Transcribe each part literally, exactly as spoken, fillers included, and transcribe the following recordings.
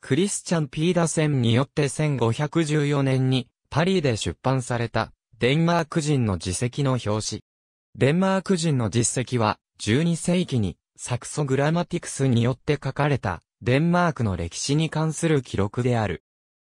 クリスチャン・ピーダセンによってせんごひゃくじゅうよねんにパリで出版されたデンマーク人の事績の表紙。デンマーク人の実績はじゅうにせいきにサクソ・グラマティクスによって書かれたデンマークの歴史に関する記録である。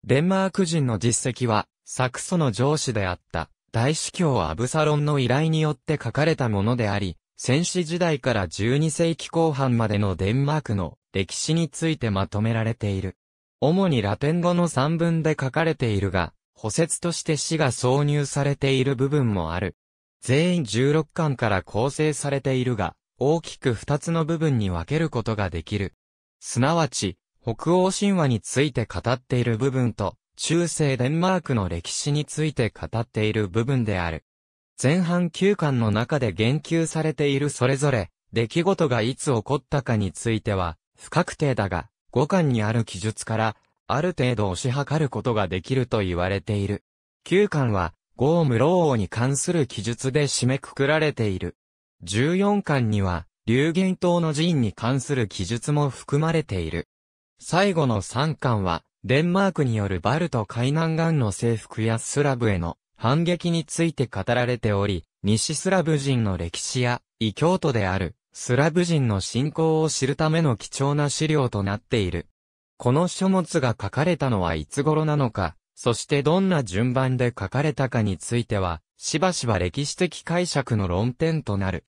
デンマーク人の実績はサクソの上司であった大司教アブサロンの依頼によって書かれたものであり、先史時代からじゅうにせいきこう半までのデンマークの歴史についてまとめられている。主にラテン語の散文で書かれているが、補説として詩が挿入されている部分もある。全員じゅうろっかんから構成されているが、大きくふたつの部分に分けることができる。すなわち、北欧神話について語っている部分と、中世デンマークの歴史について語っている部分である。前半きゅうかんの中で言及されているそれぞれ、出来事がいつ起こったかについては、不確定だが、ごかんにある記述から、ある程度推し量ることができると言われている。きゅうかんは、ゴーム老王に関する記述で締めくくられている。じゅうよんかんには、流言島の寺院に関する記述も含まれている。最後のさんかんは、デンマークによるバルト海南岸の征服やスラブへの反撃について語られており、西スラブ人の歴史や異教徒であるスラブ人の信仰を知るための貴重な資料となっている。この書物が書かれたのはいつ頃なのか、そしてどんな順番で書かれたかについては、しばしば歴史的解釈の論点となる。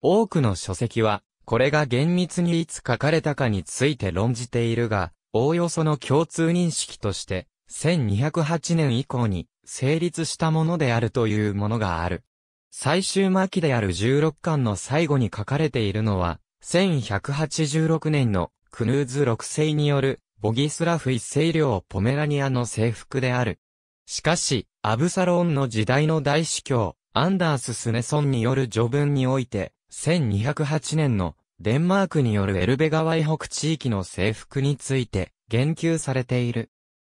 多くの書籍は、これが厳密にいつ書かれたかについて論じているが、おおよその共通認識として、せんにひゃくはちねん以降に成立したものであるというものがある。最終末期であるじゅうろっかんの最後に書かれているのは、せんひゃくはちじゅうろくねんのクヌーズろくせいによるボギスラフいっせい領ポメラニアの征服である。しかし、アブサロンの時代の大司教、アンダース・スネソンによる序文において、せんにひゃくはちねんのデンマークによるエルベ川以北地域の征服について言及されている。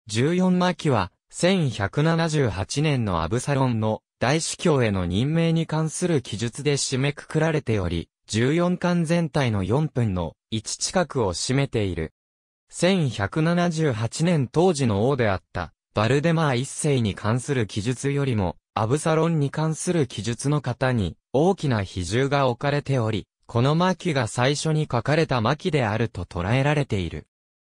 じゅうよんまきはせんひゃくななじゅうはちねんのアブサロンの大司教への任命に関する記述で締めくくられており、じゅうよんかん全体のよんぶんのいち近くを占めている。せんひゃくななじゅうはちねん当時の王であったバルデマーいっせいに関する記述よりもアブサロンに関する記述の方に大きな比重が置かれており、この末期が最初に書かれた末期であると捉えられている。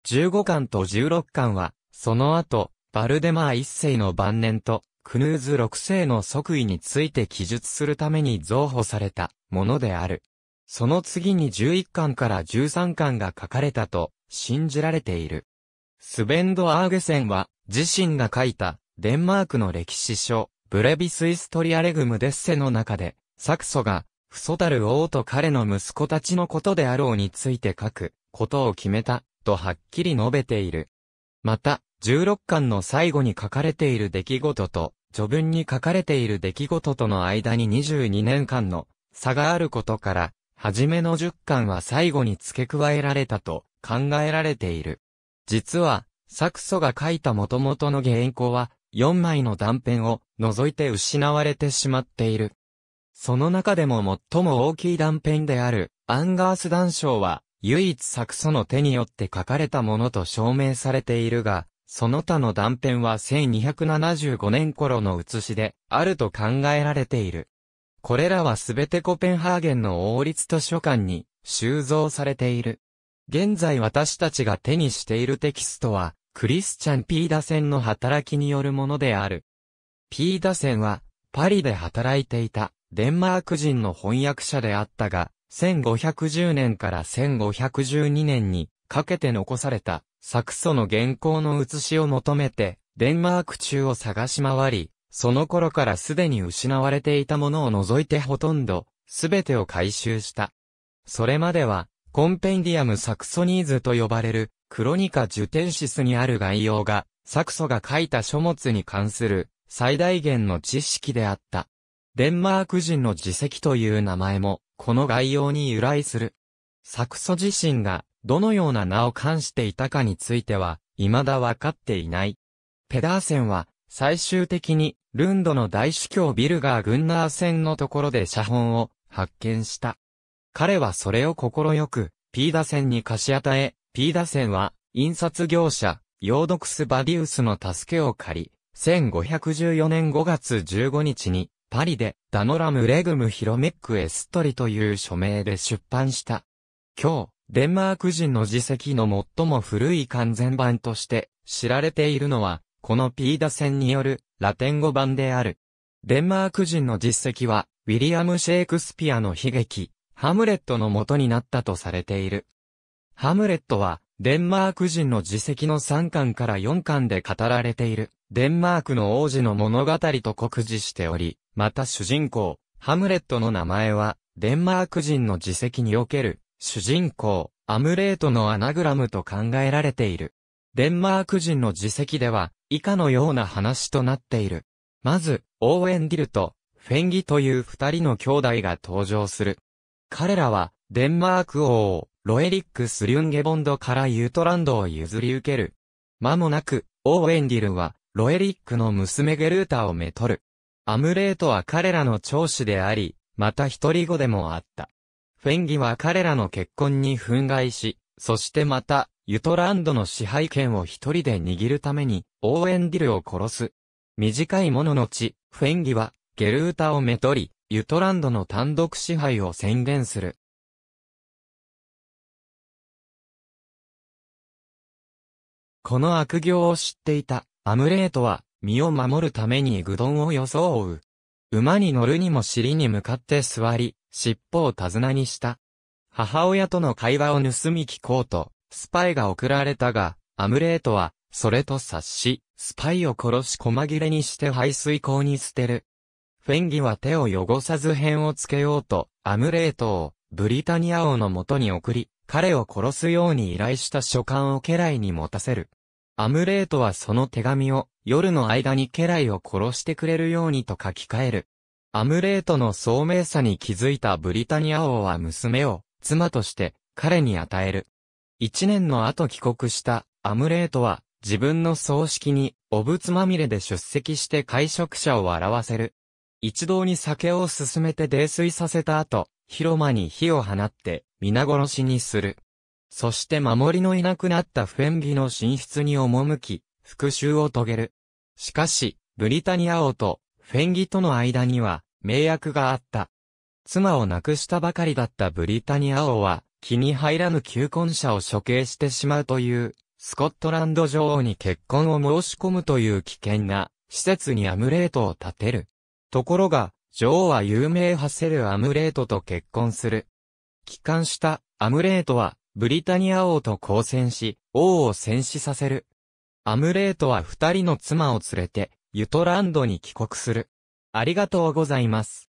じゅうごかんとじゅうろっかんは、その後、バルデマーいっせいの晩年と、クヌーズろくせいの即位について記述するために増補されたものである。その次にじゅういっかんからじゅうさんかんが書かれたと信じられている。スベンド・アーゲセンは、自身が書いたデンマークの歴史書、ブレビス・イストリアレグム・デッセの中で、サクソが、父祖たる王と彼の息子たちのことであろうについて書くことを決めた、とはっきり述べている。また、じゅうろっかんの最後に書かれている出来事と、序文に書かれている出来事との間ににじゅうにねんかんの差があることから、初めのじゅっかんは最後に付け加えられたと考えられている。実は、サクソが書いた元々の原稿は、よんまいの断片を除いて失われてしまっている。その中でも最も大きい断片であるアンガース断章は唯一サクソの手によって書かれたものと証明されているが、その他の断片はせんにひゃくななじゅうごねん頃の写しであると考えられている。これらはすべてコペンハーゲンの王立図書館に収蔵されている。現在私たちが手にしているテキストはクリスチャン・ピーダセンの働きによるものである。ピーダセンはパリで働いていたデンマーク人の翻訳者であったが、せんごひゃくじゅうねんからせんごひゃくじゅうにねんにかけて残されたサクソの原稿の写しを求めて、デンマーク中を探し回り、その頃からすでに失われていたものを除いてほとんど、すべてを回収した。それまでは、コンペンディアム・サクソニーズと呼ばれる、クロニカ・ジュテンシスにある概要が、サクソが書いた書物に関する最大限の知識であった。デンマーク人の事績という名前も、この概要に由来する。サクソ自身が、どのような名を冠していたかについては、未だ分かっていない。ペダーセンは、最終的に、ルンドの大司教ビルガー・グンナーセンのところで写本を発見した。彼はそれを快く、ピーダセンに貸し与え、ピーダセンは、印刷業者、ヨードクス・バディウスの助けを借り、せんごひゃくじゅうよねんごがつじゅうごにちに、パリで、ダノラム・レグム・ヒロメック・エストリという署名で出版した。今日、デンマーク人の字跡の最も古い完全版として、知られているのは、このピーダセンによる、ラテン語版である。デンマーク人の字跡は、ウィリアム・シェイクスピアの悲劇、ハムレットの元になったとされている。ハムレットは、デンマーク人の字跡のさんかんからよんかんで語られている、デンマークの王子の物語と酷似しており、また主人公、ハムレットの名前は、デンマーク人の字跡における、主人公、アムレートのアナグラムと考えられている。デンマーク人の字跡では、以下のような話となっている。まず、オーエンディルと、フェンギという二人の兄弟が登場する。彼らは、デンマーク王、ロエリック・スリュンゲボンドからユートランドを譲り受ける。間もなく、オーエンディルは、ロエリックの娘ゲルータをめとる。アムレートは彼らの長子であり、また一人子でもあった。フェンギは彼らの結婚に憤慨し、そしてまた、ユトランドの支配権を一人で握るために、オーエンディルを殺す。短いもののち、フェンギは、ゲルータをめとり、ユトランドの単独支配を宣言する。この悪行を知っていた、アムレートは、身を守るためにグドンを装う。馬に乗るにも尻に向かって座り、尻尾を手綱にした。母親との会話を盗み聞こうと、スパイが送られたが、アムレートは、それと察し、スパイを殺し細切れにして排水溝に捨てる。フェンギは手を汚さず辺をつけようと、アムレートを、ブリタニア王の元に送り、彼を殺すように依頼した書簡を家来に持たせる。アムレートはその手紙を夜の間に家来を殺してくれるようにと書き換える。アムレートの聡明さに気づいたブリタニア王は娘を妻として彼に与える。一年の後帰国したアムレートは自分の葬式にお仏まみれで出席して会食者を笑わせる。一同に酒を勧めて泥酔させた後、広間に火を放って皆殺しにする。そして守りのいなくなったフェンギの寝室に赴き、復讐を遂げる。しかし、ブリタニア王とフェンギとの間には、盟約があった。妻を亡くしたばかりだったブリタニア王は、気に入らぬ求婚者を処刑してしまうという、スコットランド女王に結婚を申し込むという危険な、施設にアムレートを立てる。ところが、女王は有名派セル・アムレートと結婚する。帰還したアムレートはブリタニア王と交戦し、王を戦死させる。アムレートは二人の妻を連れてユトランドに帰国する。ありがとうございます。